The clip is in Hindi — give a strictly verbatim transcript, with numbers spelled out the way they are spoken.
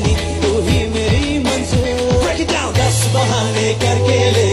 destiny, तू ही मेरी मंजिल, break it down दस बहाने करके ले